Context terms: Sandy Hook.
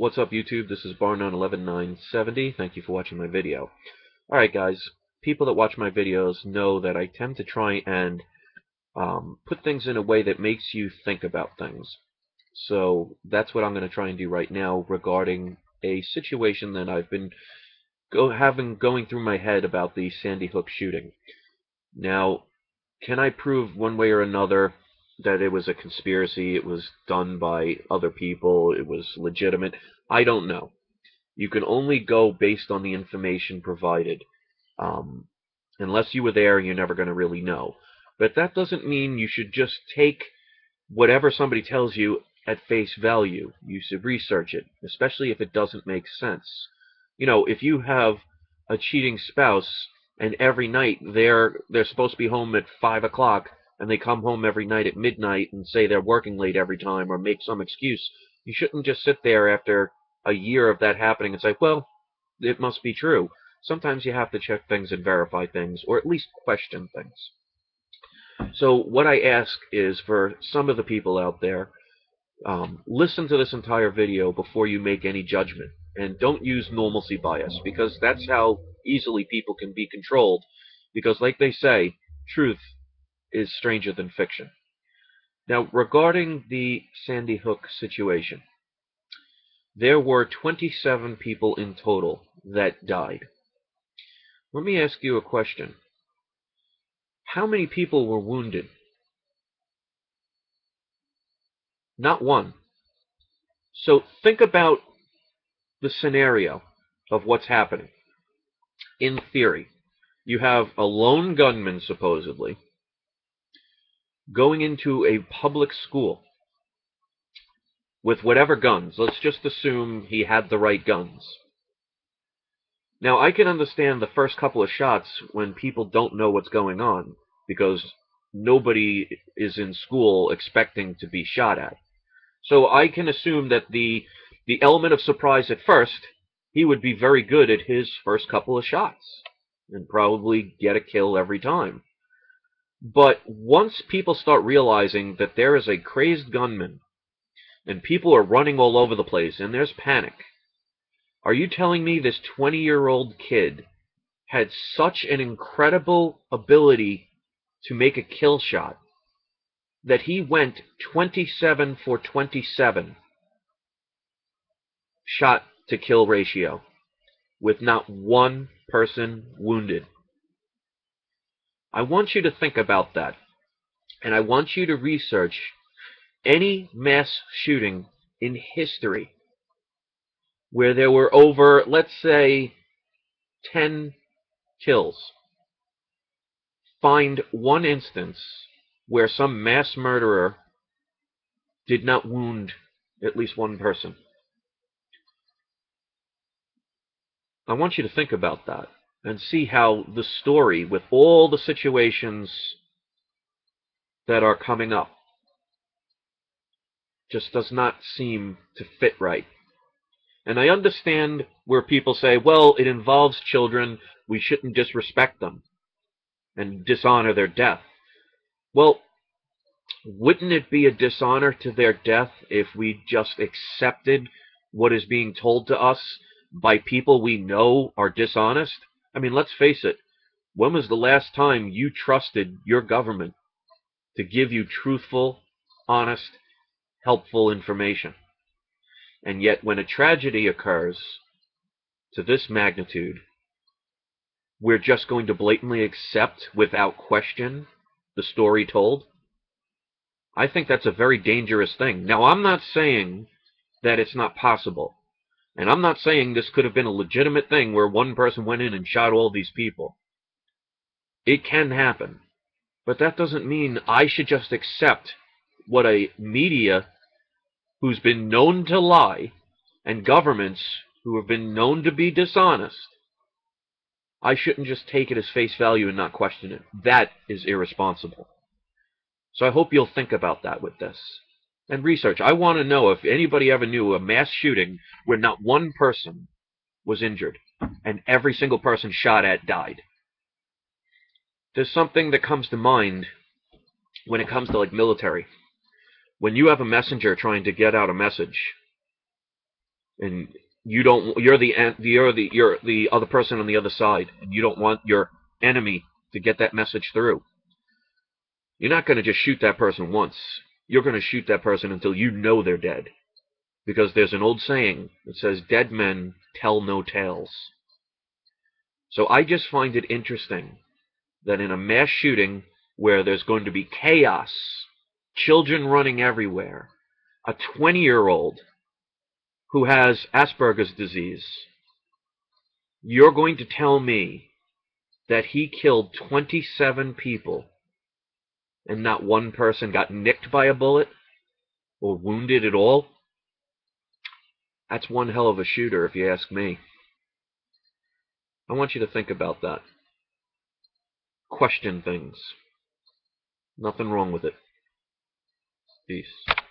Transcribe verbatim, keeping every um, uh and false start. What's up, YouTube? This is Bar None one one nine seven zero. Thank you for watching my video. Alright, guys. People that watch my videos know that I tend to try and um, put things in a way that makes you think about things. So that's what I'm going to try and do right now regarding a situation that I've been go having going through my head about the Sandy Hook shooting. Now, can I prove one way or another that it was a conspiracy, it was done by other people, it was legitimate? I don't know. You can only go based on the information provided. Um, unless you were there, you're never going to really know. But that doesn't mean you should just take whatever somebody tells you at face value. You should research it, especially if it doesn't make sense. You know, if you have a cheating spouse and every night they're, they're supposed to be home at five o'clock, and they come home every night at midnight and say they're working late every time or make some excuse, you shouldn't just sit there after a year of that happening and say, well, it must be true. Sometimes you have to check things and verify things, or at least question things. So what I ask is for some of the people out there, um, listen to this entire video before you make any judgment, and don't use normalcy bias, because that's how easily people can be controlled, because like they say, truth is stranger than fiction. Now, regarding the Sandy Hook situation, there were twenty-seven people in total that died. Let me ask you a question. How many people were wounded? Not one. So think about the scenario of what's happening. In theory, you have a lone gunman, supposedly, going into a public school with whatever guns. Let's just assume he had the right guns. Now, I can understand the first couple of shots when people don't know what's going on, because nobody is in school expecting to be shot at. So I can assume that the, the element of surprise at first, he would be very good at his first couple of shots and probably get a kill every time. But once people start realizing that there is a crazed gunman and people are running all over the place and there's panic, are you telling me this twenty-year-old kid had such an incredible ability to make a kill shot that he went twenty-seven for twenty-seven shot to kill ratio with not one person wounded? I want you to think about that, and I want you to research any mass shooting in history where there were over, let's say, ten kills. Find one instance where some mass murderer did not wound at least one person. I want you to think about that, and see how the story, with all the situations that are coming up, just does not seem to fit right. And I understand where people say, well, it involves children, we shouldn't disrespect them and dishonor their death. Well, wouldn't it be a dishonor to their death if we just accepted what is being told to us by people we know are dishonest? I mean, let's face it, when was the last time you trusted your government to give you truthful, honest, helpful information? And yet, when a tragedy occurs to this magnitude, we're just going to blatantly accept, without question, the story told? I think that's a very dangerous thing. Now, I'm not saying that it's not possible. And I'm not saying this could have been a legitimate thing where one person went in and shot all these people. It can happen. But that doesn't mean I should just accept what a media who's been known to lie and governments who have been known to be dishonest, I shouldn't just take it as face value and not question it. That is irresponsible. So I hope you'll think about that with this. And research. I want to know if anybody ever knew a mass shooting where not one person was injured and every single person shot at died. There's something that comes to mind when it comes to, like, military. When you have a messenger trying to get out a message and you don't you're the you're the you're the other person on the other side, and you don't want your enemy to get that message through. You're not going to just shoot that person once. You're going to shoot that person until you know they're dead. Because there's an old saying that says, dead men tell no tales. So I just find it interesting that in a mass shooting where there's going to be chaos, children running everywhere, a twenty-year-old who has Asperger's disease, you're going to tell me that he killed twenty-seven people and not one person got nicked by a bullet or wounded at all? That's one hell of a shooter, if you ask me. I want you to think about that. Question things. Nothing wrong with it. Peace.